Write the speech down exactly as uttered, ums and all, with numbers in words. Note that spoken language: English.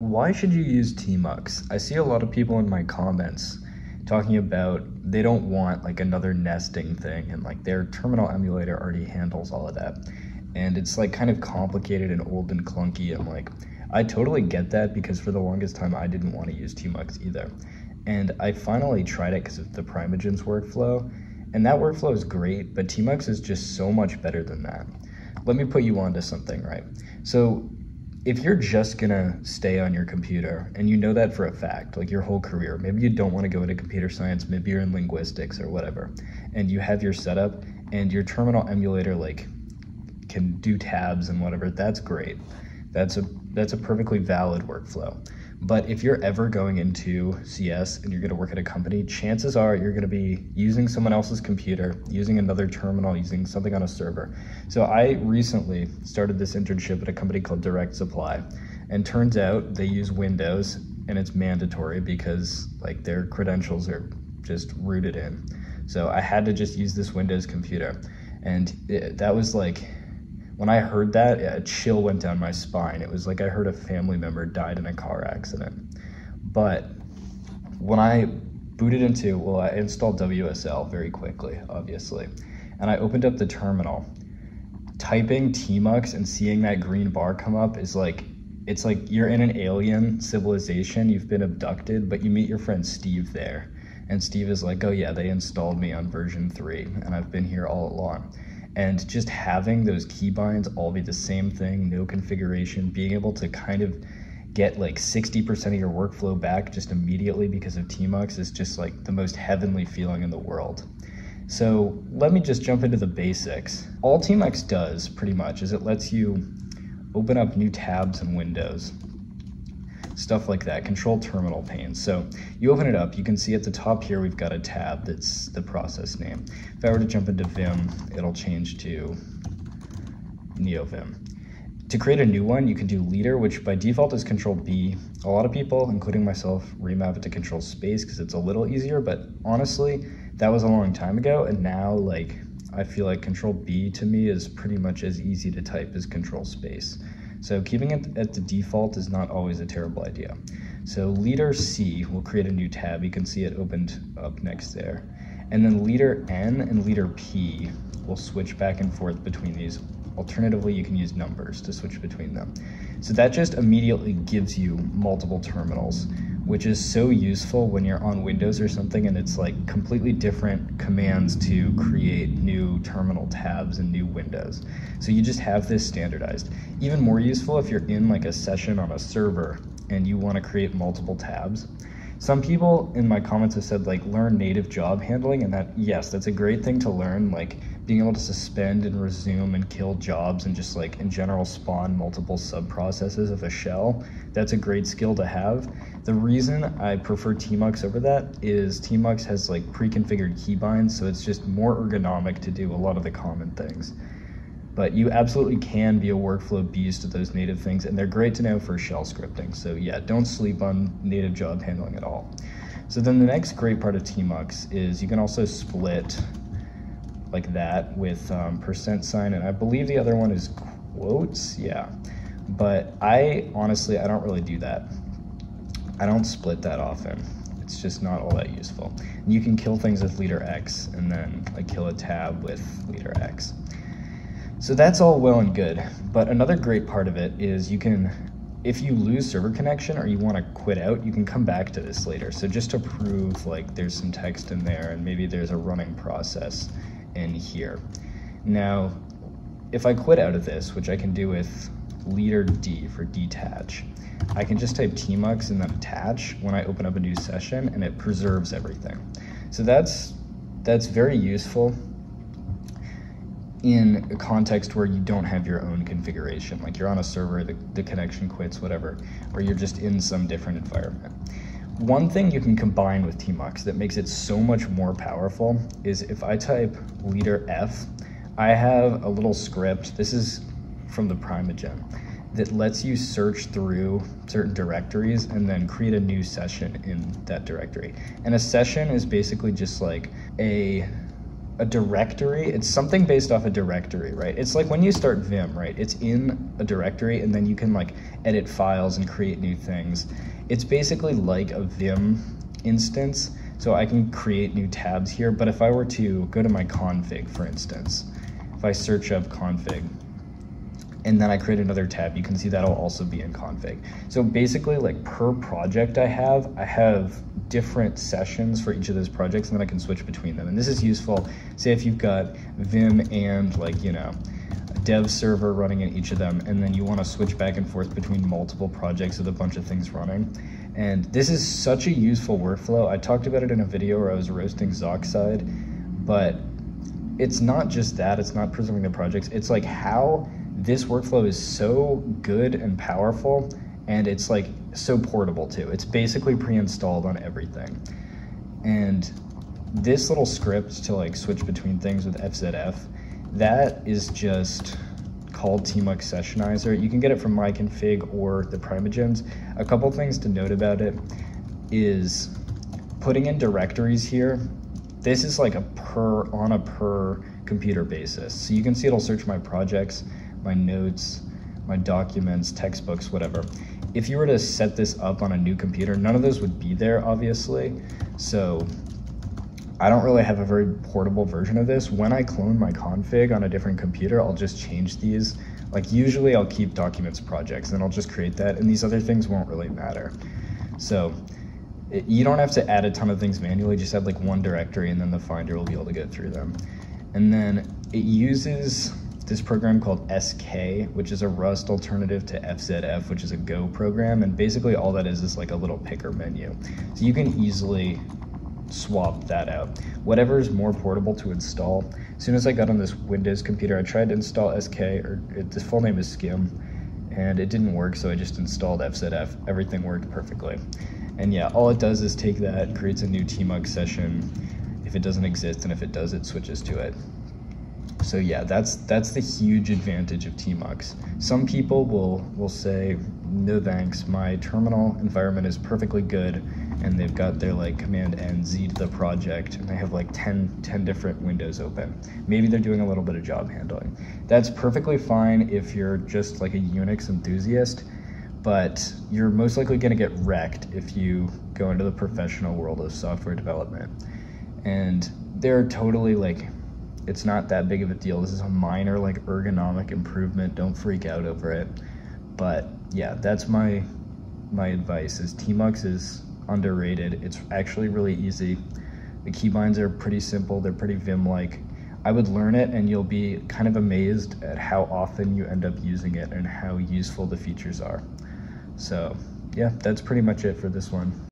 Why should you use tmux? I see a lot of people in my comments talking about they don't want like another nesting thing, and like their terminal emulator already handles all of that, and it's like kind of complicated and old and clunky, and like I totally get that, because for the longest time I didn't want to use tmux either, and I finally tried it because of the ThePrimeagen's workflow, and that workflow is great, but tmux is just so much better than that. Let me put you onto something, right? So if you're just gonna stay on your computer, and you know that for a fact, like your whole career, maybe you don't want to go into computer science, maybe you're in linguistics or whatever, and you have your setup and your terminal emulator like can do tabs and whatever, that's great. That's a that's a perfectly valid workflow. But if you're ever going into C S and you're gonna work at a company, chances are you're gonna be using someone else's computer, using another terminal, using something on a server. So I recently started this internship at a company called Direct Supply, and turns out they use Windows, and it's mandatory because like their credentials are just rooted in. So I had to just use this Windows computer. And it, that was like, when I heard that, a chill went down my spine. It was like I heard a family member died in a car accident. But when I booted into, well, I installed W S L very quickly, obviously, and I opened up the terminal. Typing tmux and seeing that green bar come up is like, it's like you're in an alien civilization, you've been abducted, but you meet your friend Steve there. And Steve is like, oh yeah, they installed me on version three, and I've been here all along. And just having those keybinds all be the same thing, no configuration, being able to kind of get like sixty percent of your workflow back just immediately because of tmux is just like the most heavenly feeling in the world. So let me just jump into the basics. All tmux does pretty much is it lets you open up new tabs in Windows, stuff like that, control terminal pane. So you open it up, you can see at the top here, we've got a tab that's the process name. If I were to jump into Vim, it'll change to NeoVim. To create a new one, you can do leader, which by default is control B. A lot of people, including myself, remap it to control space because it's a little easier, but honestly, that was a long time ago. And now like, I feel like control B to me is pretty much as easy to type as control space. So keeping it at the default is not always a terrible idea. So leader C will create a new tab. You can see it opened up next there. And then leader N and leader P will switch back and forth between these. Alternatively, you can use numbers to switch between them. So that just immediately gives you multiple terminals, which is so useful when you're on Windows or something and it's like completely different commands to create new terminal tabs and new windows. So you just have this standardized. Even more useful if you're in like a session on a server and you want to create multiple tabs. Some people in my comments have said like learn native job handling, and that, yes, that's a great thing to learn, like being able to suspend and resume and kill jobs and just like in general spawn multiple sub processes of a shell. That's a great skill to have. The reason I prefer tmux over that is tmux has like pre-configured keybinds, so it's just more ergonomic to do a lot of the common things. But you absolutely can be a workflow beast of those native things, and they're great to know for shell scripting. So yeah, don't sleep on native job handling at all. So then the next great part of tmux is you can also split like that with um, percent sign, and I believe the other one is quotes, yeah. But I honestly, I don't really do that. I don't split that often. It's just not all that useful. And you can kill things with leader X, and then like kill a tab with leader X. So that's all well and good, but another great part of it is you can, if you lose server connection or you want to quit out, you can come back to this later. So just to prove like there's some text in there and maybe there's a running process in here. Now, if I quit out of this, which I can do with leader D for detach, I can just type tmux and then attach when I open up a new session, and it preserves everything. So that's, that's very useful in a context where you don't have your own configuration, like you're on a server, the, the connection quits, whatever, or you're just in some different environment. One thing you can combine with tmux that makes it so much more powerful is if I type leader F, I have a little script, this is from the ThePrimeagen, that lets you search through certain directories and then create a new session in that directory. And a session is basically just like a a directory. It's something based off a directory, right? It's like when you start Vim, right? It's in a directory, and then you can like edit files and create new things. It's basically like a Vim instance, so I can create new tabs here. But if I were to go to my config, for instance, if I search up config, and then I create another tab, you can see that'll also be in config. So basically, like per project I have, I have different sessions for each of those projects, and then I can switch between them. And this is useful, say if you've got Vim and like, you know, a dev server running in each of them, and then you wanna switch back and forth between multiple projects with a bunch of things running. And this is such a useful workflow. I talked about it in a video where I was roasting Zoxide, but it's not just that, it's not preserving the projects, it's like how this workflow is so good and powerful, and it's like so portable too. It's basically pre-installed on everything. And this little script to like switch between things with F Z F, that is just called tmux sessionizer. You can get it from myconfig or ThePrimeagen's. A couple things to note about it is putting in directories here. This is like a per, on a per computer basis. So you can see it'll search my projects, my notes, my documents, textbooks, whatever. If you were to set this up on a new computer, none of those would be there, obviously. So I don't really have a very portable version of this. When I clone my config on a different computer, I'll just change these. Like usually I'll keep documents, projects, and I'll just create that, and these other things won't really matter. So it, you don't have to add a ton of things manually, just add like one directory and then the finder will be able to go through them. And then it uses this program called S K, which is a Rust alternative to F Z F, which is a Go program, and basically all that is is like a little picker menu. So you can easily swap that out. Whatever is more portable to install. As soon as I got on this Windows computer, I tried to install S K, or it, the full name is Skim, and it didn't work, so I just installed F Z F. Everything worked perfectly. And yeah, all it does is take that, creates a new tmux session if it doesn't exist, and if it does, it switches to it. So yeah, that's that's the huge advantage of tmux. Some people will will say, no thanks, my terminal environment is perfectly good, and they've got their like command N Z to the project, and they have like ten, ten different windows open. Maybe they're doing a little bit of job handling. That's perfectly fine if you're just like a Unix enthusiast, but you're most likely gonna get wrecked if you go into the professional world of software development. And they're totally like, it's not that big of a deal. This is a minor like ergonomic improvement. Don't freak out over it. But yeah, that's my my advice is tmux is underrated. It's actually really easy. The keybinds are pretty simple. They're pretty Vim-like. I would learn it and you'll be kind of amazed at how often you end up using it and how useful the features are. So yeah, that's pretty much it for this one.